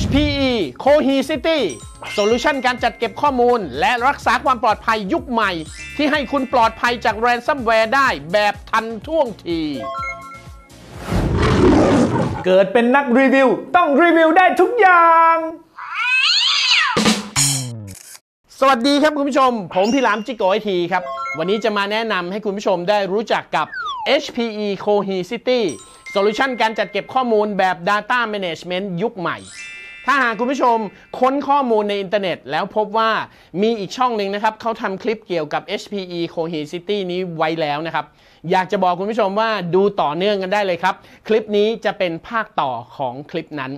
HPE Cohesity โซลูชันการจัดเก็บข้อมูลและรักษาความปลอดภัยยุคใหม่ที่ให้คุณปลอดภัยจาก ransomware ได้แบบทันท่วงทีเกิดเป็นนักรีวิวต้องรีวิวได้ทุกอย่างสวัสดีครับคุณผู้ชมผมพี่หลามจิโกไอทีครับวันนี้จะมาแนะนำให้คุณผู้ชมได้รู้จักกับ HPE Cohesity โซลูชันการจัดเก็บข้อมูลแบบ Data Management ยุคใหม่ถ้าหากคุณผู้ชมค้นข้อมูลในอินเทอร์เน็ตแล้วพบว่ามีอีกช่องหนึ่งนะครับเขาทำคลิปเกี่ยวกับ HPE Cohesity นี้ไว้แล้วนะครับอยากจะบอกคุณผู้ชมว่าดูต่อเนื่องกันได้เลยครับคลิปนี้จะเป็นภาคต่อของคลิปนั้น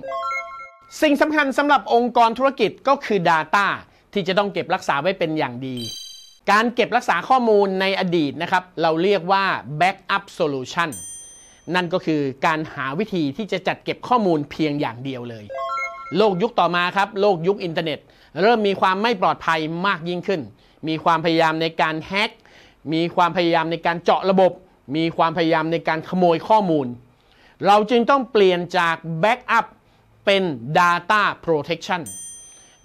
สิ่งสำคัญสำหรับองค์กรธุรกิจก็คือ Data ที่จะต้องเก็บรักษาไว้เป็นอย่างดีการเก็บรักษาข้อมูลในอดีตนะครับเราเรียกว่า Backup Solution นั่นก็คือการหาวิธีที่จะจัดเก็บข้อมูลเพียงอย่างเดียวเลยโลกยุคต่อมาครับโลกยุคอินเทอร์เน็ตเริ่มมีความไม่ปลอดภัยมากยิ่งขึ้นมีความพยายามในการแฮกมีความพยายามในการเจาะระบบมีความพยายามในการขโมยข้อมูลเราจึงต้องเปลี่ยนจากแบ็กอัพเป็น Data Protection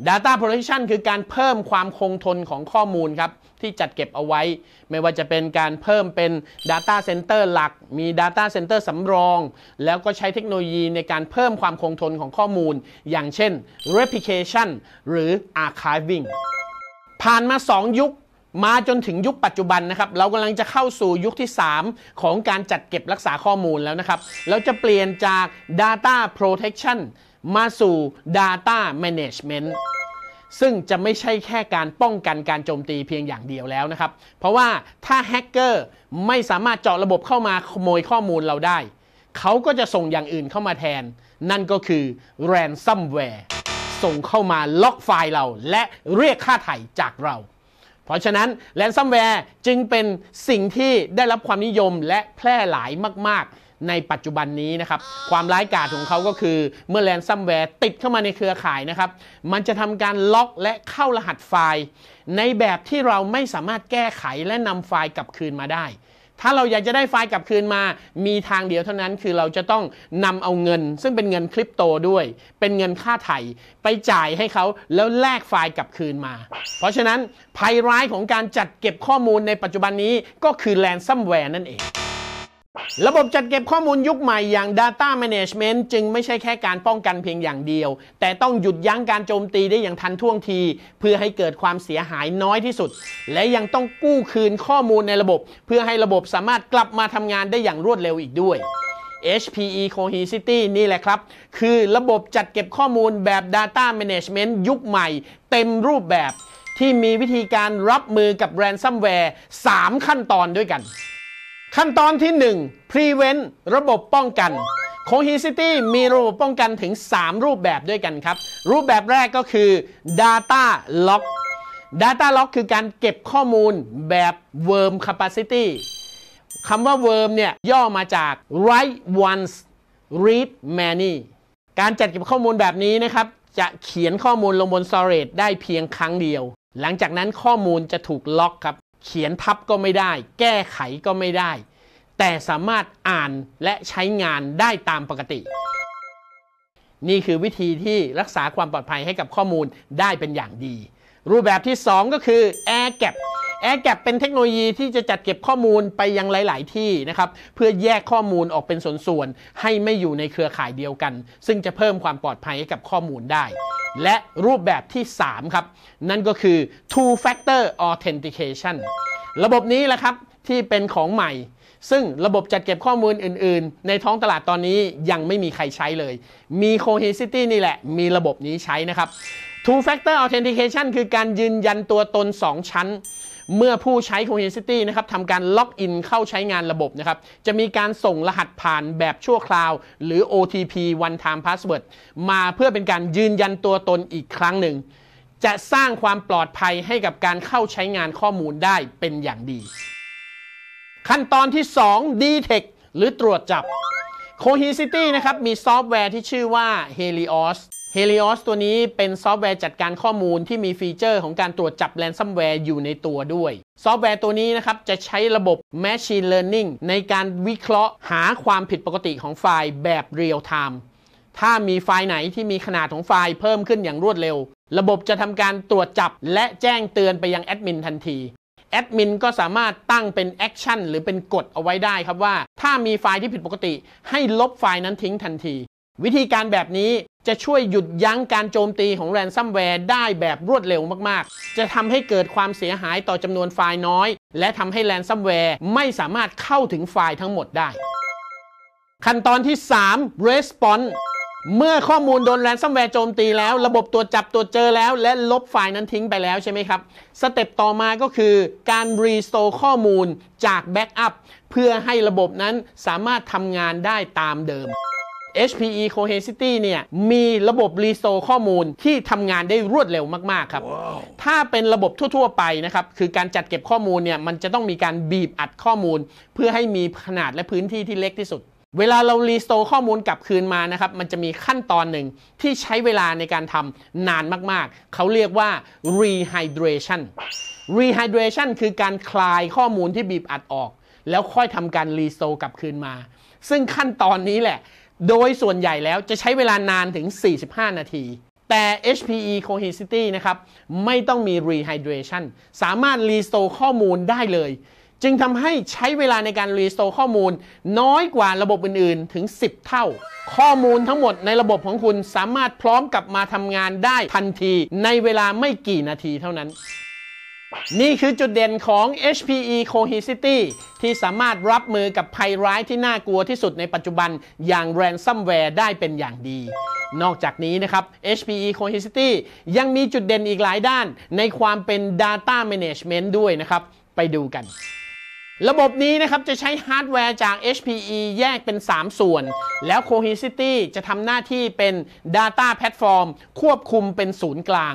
Data Protection คือการเพิ่มความคงทนของข้อมูลครับที่จัดเก็บเอาไว้ไม่ว่าจะเป็นการเพิ่มเป็น Data Center หลักมี Data Center สำรองแล้วก็ใช้เทคโนโลยีในการเพิ่มความคงทนของข้อมูลอย่างเช่น Replication หรือ Archiving ผ่านมา2ยุคมาจนถึงยุคปัจจุบันนะครับเรากำลังจะเข้าสู่ยุคที่3ของการจัดเก็บรักษาข้อมูลแล้วนะครับเราจะเปลี่ยนจาก Data Protection มาสู่ Data Managementซึ่งจะไม่ใช่แค่การป้องกันการโจมตีเพียงอย่างเดียวแล้วนะครับเพราะว่าถ้าแฮกเกอร์ไม่สามารถเจาะระบบเข้ามาขโมยข้อมูลเราได้เขาก็จะส่งอย่างอื่นเข้ามาแทนนั่นก็คือ ransomware ส่งเข้ามาล็อกไฟล์เราและเรียกค่าไถ่จากเราเพราะฉะนั้น ransomware จึงเป็นสิ่งที่ได้รับความนิยมและแพร่หลายมากๆในปัจจุบันนี้นะครับความร้ายกาจของเขาก็คือเมื่อแรนซัมแวร์ติดเข้ามาในเครือข่ายนะครับมันจะทำการล็อกและเข้ารหัสไฟล์ในแบบที่เราไม่สามารถแก้ไขและนำไฟล์กลับคืนมาได้ถ้าเราอยากจะได้ไฟล์กลับคืนมามีทางเดียวเท่านั้นคือเราจะต้องนำเอาเงินซึ่งเป็นเงินคริปโตด้วยเป็นเงินค่าไถ่ไปจ่ายให้เขาแล้วแลกไฟล์กลับคืนมาเพราะฉะนั้นภัยร้ายของการจัดเก็บข้อมูลในปัจจุบันนี้ก็คือแรนซัมแวร์นั่นเองระบบจัดเก็บข้อมูลยุคใหม่อย่าง Data Management จึงไม่ใช่แค่การป้องกันเพียงอย่างเดียวแต่ต้องหยุดยั้งการโจมตีได้อย่างทันท่วงทีเพื่อให้เกิดความเสียหายน้อยที่สุดและยังต้องกู้คืนข้อมูลในระบบเพื่อให้ระบบสามารถกลับมาทำงานได้อย่างรวดเร็วอีกด้วย HPE Cohesity นี่แหละครับคือระบบจัดเก็บข้อมูลแบบ Data Management ยุคใหม่เต็มรูปแบบที่มีวิธีการรับมือกับ Ransomware 3 ขั้นตอนด้วยกันขั้นตอนที่1 Prevent ระบบป้องกัน Cohesity มีระบบป้องกันถึง3รูปแบบด้วยกันครับรูปแบบแรกก็คือ Data Lock Data Lock คือการเก็บข้อมูลแบบ WORM Capacity คำว่า WORM เนี่ยย่อมาจาก Write Once Read Many การจัดเก็บข้อมูลแบบนี้นะครับจะเขียนข้อมูลลงบน Storage ได้เพียงครั้งเดียวหลังจากนั้นข้อมูลจะถูกล็อกครับเขียนทับก็ไม่ได้แก้ไขก็ไม่ได้แต่สามารถอ่านและใช้งานได้ตามปกตินี่คือวิธีที่รักษาความปลอดภัยให้กับข้อมูลได้เป็นอย่างดีรูปแบบที่2ก็คือ AirGap AirGap เป็นเทคโนโลยีที่จะจัดเก็บข้อมูลไปยังหลายๆที่นะครับเพื่อแยกข้อมูลออกเป็นส่วนๆให้ไม่อยู่ในเครือข่ายเดียวกันซึ่งจะเพิ่มความปลอดภัยให้กับข้อมูลได้และรูปแบบที่3ครับนั่นก็คือ Two Factor Authentication ระบบนี้แหละครับที่เป็นของใหม่ซึ่งระบบจัดเก็บข้อมูลอื่นๆในท้องตลาดตอนนี้ยังไม่มีใครใช้เลยมี Cohesity นี่แหละมีระบบนี้ใช้นะครับ Two Factor Authentication คือการยืนยันตัวตน2ชั้นเมื่อผู้ใช้ Cohesity นะครับทำการล็อกอินเข้าใช้งานระบบนะครับจะมีการส่งรหัสผ่านแบบชั่วคราวหรือ OTP One Time Password มาเพื่อเป็นการยืนยันตัวตนอีกครั้งหนึ่งจะสร้างความปลอดภัยให้กับการเข้าใช้งานข้อมูลได้เป็นอย่างดีขั้นตอนที่ 2 DTEK หรือตรวจจับ Cohesity นะครับมีซอฟต์แวร์ที่ชื่อว่า Helios Helios ตัวนี้เป็นซอฟต์แวร์จัดการข้อมูลที่มีฟีเจอร์ของการตรวจจับแรนซัมแวร์อยู่ในตัวด้วยซอฟต์แวร์ตัวนี้นะครับจะใช้ระบบ Machine Learning ในการวิเคราะห์หาความผิดปกติของไฟล์แบบ Real Time ถ้ามีไฟล์ไหนที่มีขนาดของไฟล์เพิ่มขึ้นอย่างรวดเร็วระบบจะทำการตรวจจับและแจ้งเตือนไปยังแอดมินทันทีแอดมินก็สามารถตั้งเป็นแอคชั่นหรือเป็นกฎเอาไว้ได้ครับว่าถ้ามีไฟล์ที่ผิดปกติให้ลบไฟล์นั้นทิ้งทันทีวิธีการแบบนี้จะช่วยหยุดยั้งการโจมตีของแรนซัมแวร์ได้แบบรวดเร็วมากๆจะทำให้เกิดความเสียหายต่อจำนวนไฟล์น้อยและทำให้แรนซัมแวร์ไม่สามารถเข้าถึงไฟล์ทั้งหมดได้ขั้นตอนที่ 3 Response เมื่อข้อมูลโดนแรนซัมแวร์โจมตีแล้วระบบตรวจจับตรวจเจอแล้วและลบไฟล์นั้นทิ้งไปแล้วใช่ไหมครับสเต็ปต่อมาก็คือการ Restore ข้อมูลจากแบ็กอัพเพื่อให้ระบบนั้นสามารถทำงานได้ตามเดิมHPE Cohesity เนี่ยมีระบบ Restore ข้อมูลที่ทำงานได้รวดเร็วมากๆครับ wow. ถ้าเป็นระบบทั่วๆไปนะครับคือการจัดเก็บข้อมูลเนี่ยมันจะต้องมีการบีบอัดข้อมูลเพื่อให้มีขนาดและพื้นที่ที่เล็กที่สุดเวลาเรา Restore ข้อมูลกลับคืนมานะครับมันจะมีขั้นตอนหนึ่งที่ใช้เวลาในการทำนานมากๆเขาเรียกว่า Rehydration Rehydration คือการคลายข้อมูลที่บีบอัดออกแล้วค่อยทำการ Restore กลับคืนมาซึ่งขั้นตอนนี้แหละโดยส่วนใหญ่แล้วจะใช้เวลานานถึง45นาทีแต่ HPE Cohesity นะครับไม่ต้องมี Rehydration สามารถ Restore ข้อมูลได้เลยจึงทำให้ใช้เวลาในการ Restore ข้อมูลน้อยกว่าระบบอื่นๆถึง10เท่าข้อมูลทั้งหมดในระบบของคุณสามารถพร้อมกลับมาทำงานได้ทันทีในเวลาไม่กี่นาทีเท่านั้นนี่คือจุดเด่นของ HPE Cohesity ที่สามารถรับมือกับภัยร้ายที่น่ากลัวที่สุดในปัจจุบันอย่าง ransomware ได้เป็นอย่างดีนอกจากนี้นะครับ HPE Cohesity ยังมีจุดเด่นอีกหลายด้านในความเป็น data management ด้วยนะครับไปดูกันระบบนี้นะครับจะใช้ฮาร์ดแวร์จาก HPE แยกเป็น3ส่วนแล้ว Cohesity จะทำหน้าที่เป็น Data Platform ควบคุมเป็นศูนย์กลาง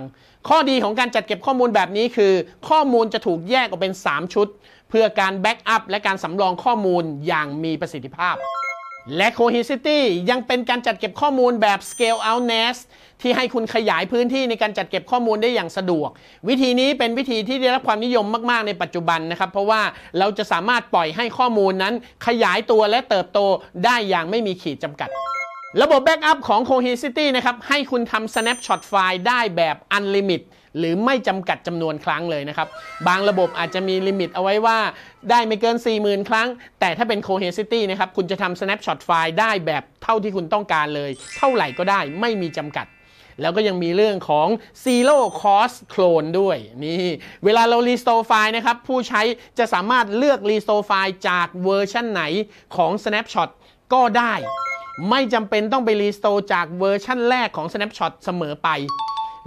ข้อดีของการจัดเก็บข้อมูลแบบนี้คือข้อมูลจะถูกแยกออกเป็น3ชุดเพื่อการแบ็กอัพและการสำรองข้อมูลอย่างมีประสิทธิภาพและ Cohesity ยังเป็นการจัดเก็บข้อมูลแบบ Scale out NAS ที่ให้คุณขยายพื้นที่ในการจัดเก็บข้อมูลได้อย่างสะดวกวิธีนี้เป็นวิธีที่ได้รับความนิยมมากๆในปัจจุบันนะครับเพราะว่าเราจะสามารถปล่อยให้ข้อมูลนั้นขยายตัวและเติบโตได้อย่างไม่มีขีดจำกัดระบบแบ็กอัพของ Cohesity นะครับให้คุณทำ snapshot ไฟล์ได้แบบ unlimit หรือไม่จำกัดจำนวนครั้งเลยนะครับบางระบบอาจจะมีลิมิตเอาไว้ว่าได้ไม่เกิน 40,000 ครั้งแต่ถ้าเป็น Cohesity นะครับคุณจะทำ snapshot ไฟล์ได้แบบเท่าที่คุณต้องการเลยเท่าไหร่ก็ได้ไม่มีจำกัดแล้วก็ยังมีเรื่องของ zero cost clone ด้วยนี่เวลาเรา restore ไฟล์นะครับผู้ใช้จะสามารถเลือก restore ไฟล์จากเวอร์ชันไหนของ snapshot ก็ได้ไม่จำเป็นต้องไปรีสโตร์จากเวอร์ชั่นแรกของ Snapshot เสมอไป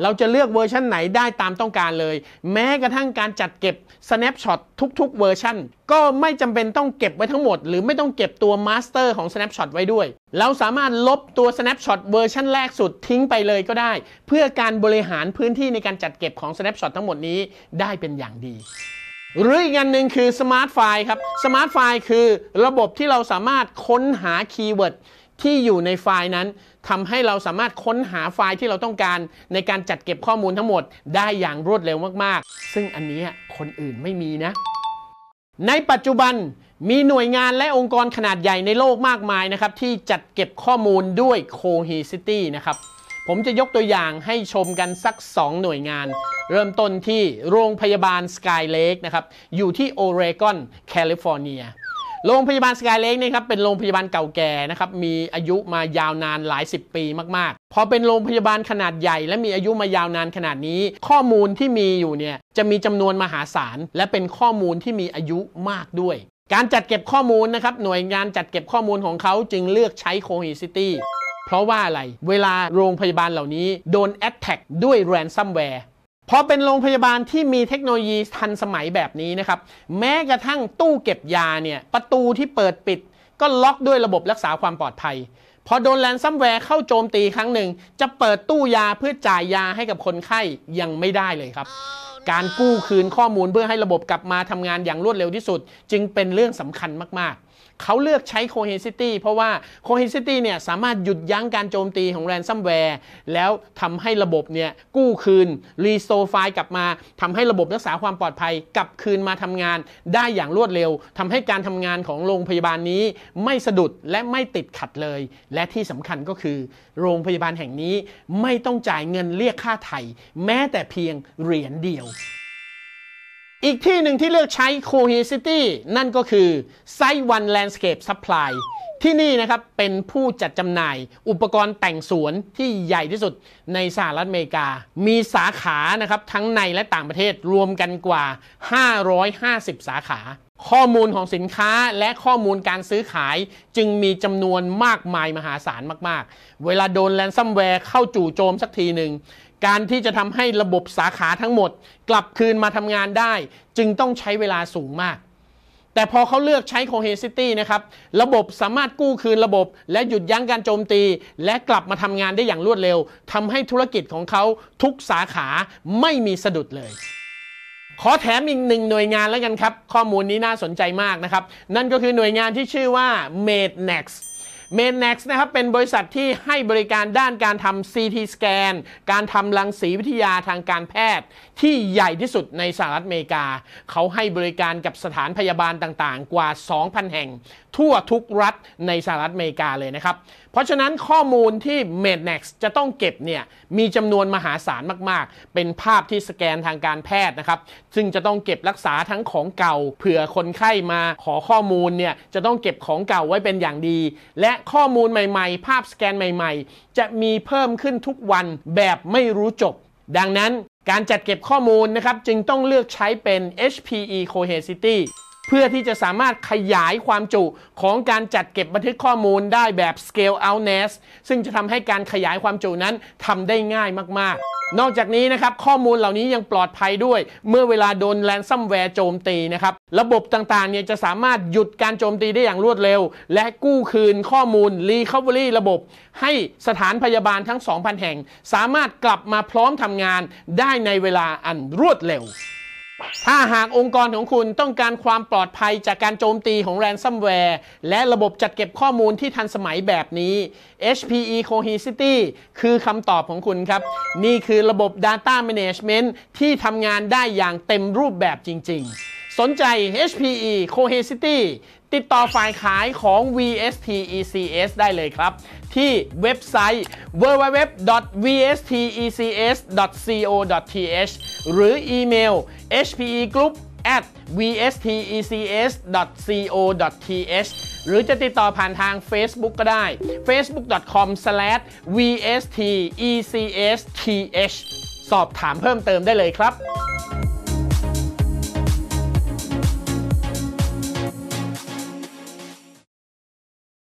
เราจะเลือกเวอร์ชั่นไหนได้ตามต้องการเลยแม้กระทั่งการจัดเก็บ Snapshot ทุกๆเวอร์ชั่นก็ไม่จำเป็นต้องเก็บไว้ทั้งหมดหรือไม่ต้องเก็บตัว Master ของ Snapshot ไว้ด้วยเราสามารถลบตัว Snapshot เวอร์ชั่นแรกสุดทิ้งไปเลยก็ได้เพื่อการบริหารพื้นที่ในการจัดเก็บของ Snapshot ทั้งหมดนี้ได้เป็นอย่างดีหรืออีกอันหนึ่งคือสมาร์ทไฟล์ครับสมาร์ทไฟล์คือระบบที่เราสามารถค้นหาคีย์เวิร์ดที่อยู่ในไฟล์นั้นทำให้เราสามารถค้นหาไฟล์ที่เราต้องการในการจัดเก็บข้อมูลทั้งหมดได้อย่างรวดเร็วมากๆซึ่งอันนี้คนอื่นไม่มีนะในปัจจุบันมีหน่วยงานและองค์กรขนาดใหญ่ในโลกมากมายนะครับที่จัดเก็บข้อมูลด้วย Cohesity นะครับผมจะยกตัวอย่างให้ชมกันสัก2หน่วยงานเริ่มต้นที่โรงพยาบาลสกายเลคนะครับอยู่ที่โอเรกอนแคลิฟอร์เนียโรงพยาบาลสกายเลคนะครับเป็นโรงพยาบาลเก่าแก่นะครับมีอายุมายาวนานหลาย10ปีมากๆพอเป็นโรงพยาบาลขนาดใหญ่และมีอายุมายาวนานขนาดนี้ข้อมูลที่มีอยู่เนี่ยจะมีจำนวนมหาศาลและเป็นข้อมูลที่มีอายุมากด้วยการจัดเก็บข้อมูลนะครับหน่วยงานจัดเก็บข้อมูลของเขาจึงเลือกใช้ Cohesityเพราะว่าอะไรเวลาโรงพยาบาลเหล่านี้โดนแอตแทกด้วยแรนซัมแวร์พอเป็นโรงพยาบาลที่มีเทคโนโลยีทันสมัยแบบนี้นะครับแม้กระทั่งตู้เก็บยาเนี่ยประตูที่เปิดปิดก็ล็อกด้วยระบบรักษาความปลอดภัยพอโดนแรนซัมแวร์เข้าโจมตีครั้งหนึ่งจะเปิดตู้ยาเพื่อจ่ายยาให้กับคนไข้ยังไม่ได้เลยครับ การกู้คืนข้อมูลเพื่อให้ระบบกลับมาทำงานอย่างรวดเร็วที่สุดจึงเป็นเรื่องสำคัญมาก เขาเลือกใช้ Cohesity เพราะว่า Cohesity เนี่ยสามารถหยุดยั้งการโจมตีของ ransomware แล้วทำให้ระบบเนี่ยกู้คืน restore ไฟล์กลับมาทำให้ระบบรักษาความปลอดภัยกลับคืนมาทำงานได้อย่างรวดเร็วทำให้การทำงานของโรงพยาบาลนี้ไม่สะดุดและไม่ติดขัดเลยและที่สำคัญก็คือโรงพยาบาลแห่งนี้ไม่ต้องจ่ายเงินเรียกค่าไถ่แม้แต่เพียงเหรียญเดียวอีกที่หนึ่งที่เลือกใช้ Cohesity นั่นก็คือ Site One Landscape Supply ที่นี่นะครับเป็นผู้จัดจำหน่ายอุปกรณ์แต่งสวนที่ใหญ่ที่สุดในสหรัฐอเมริกามีสาขานะครับทั้งในและต่างประเทศรวมกันกว่า550สาขาข้อมูลของสินค้าและข้อมูลการซื้อขายจึงมีจำนวนมากมายมหาศาลมากๆเวลาโดน ransomware เข้าจู่โจมสักทีหนึ่งการที่จะทำให้ระบบสาขาทั้งหมดกลับคืนมาทำงานได้จึงต้องใช้เวลาสูงมากแต่พอเขาเลือกใช้ Cohesity นะครับระบบสามารถกู้คืนระบบและหยุดยั้งการโจมตีและกลับมาทำงานได้อย่างรวดเร็วทำให้ธุรกิจของเขาทุกสาขาไม่มีสะดุดเลยขอแถมอีกหนึ่งหน่วยงานแล้วกันครับข้อมูลนี้น่าสนใจมากนะครับนั่นก็คือหน่วยงานที่ชื่อว่า Mednex Mednex นะครับเป็นบริษัทที่ให้บริการด้านการทำ CT Scan การทำรังสีวิทยาทางการแพทย์ที่ใหญ่ที่สุดในสหรัฐอเมริกาเขาให้บริการกับสถานพยาบาลต่างๆกว่า 2,000 แห่งทั่วทุกรัฐในสหรัฐอเมริกาเลยนะครับเพราะฉะนั้นข้อมูลที่ Mednex จะต้องเก็บเนี่ยมีจำนวนมหาศาลมากๆเป็นภาพที่สแกนทางการแพทย์นะครับซึ่งจะต้องเก็บรักษาทั้งของเก่าเผื่อคนไข้มาขอข้อมูลเนี่ยจะต้องเก็บของเก่าไว้เป็นอย่างดีและข้อมูลใหม่ๆภาพสแกนใหม่ๆจะมีเพิ่มขึ้นทุกวันแบบไม่รู้จบดังนั้นการจัดเก็บข้อมูลนะครับจึงต้องเลือกใช้เป็น HPE Cohesityเพื่อที่จะสามารถขยายความจุของการจัดเก็บบันทึกข้อมูลได้แบบ Scale out NAS ซึ่งจะทำให้การขยายความจุนั้นทำได้ง่ายมากๆนอกจากนี้นะครับข้อมูลเหล่านี้ยังปลอดภัยด้วยเมื่อเวลาโดน ransomware โจมตีนะครับระบบต่างๆเนี่ยจะสามารถหยุดการโจมตีได้อย่างรวดเร็วและกู้คืนข้อมูล recovery ระบบให้สถานพยาบาลทั้ง 2,000 แห่งสามารถกลับมาพร้อมทำงานได้ในเวลาอันรวดเร็วถ้าหากองค์กรของคุณต้องการความปลอดภัยจากการโจมตีของ ransomware และระบบจัดเก็บข้อมูลที่ทันสมัยแบบนี้ HPE Cohesity คือคำตอบของคุณครับนี่คือระบบ Data Management ที่ทำงานได้อย่างเต็มรูปแบบจริงๆสนใจ HPE Cohesity ติดต่อฝ่ายขายของ VSTECS ได้เลยครับที่เว็บไซต์ www.vstecs.co.th หรืออีเมล hpegroup@vstecs.co.th หรือจะติดต่อผ่านทาง Facebook ก็ได้ facebook.com/vstecs_th สอบถามเพิ่มเติมได้เลยครับ